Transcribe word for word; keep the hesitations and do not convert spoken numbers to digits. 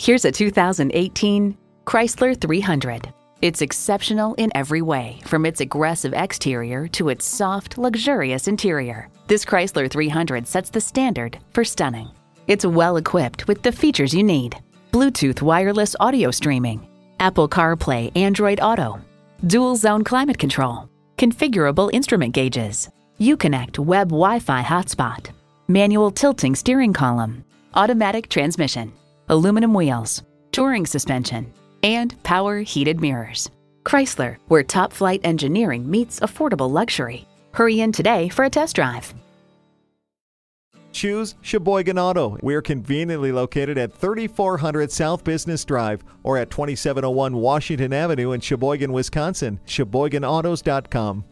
Here's a two thousand eighteen Chrysler three hundred. It's exceptional in every way, from its aggressive exterior to its soft, luxurious interior. This Chrysler three hundred sets the standard for stunning. It's well equipped with the features you need: Bluetooth wireless audio streaming, Apple CarPlay, Android Auto, dual zone climate control, configurable instrument gauges, Uconnect web Wi-Fi hotspot, manual tilting steering column, automatic transmission, aluminum wheels, touring suspension, and power heated mirrors. Chrysler, where top flight engineering meets affordable luxury. Hurry in today for a test drive. Choose Sheboygan Auto. We're conveniently located at thirty-four hundred South Business Drive or at twenty-seven oh one Washington Avenue in Sheboygan, Wisconsin. Sheboygan autos dot com.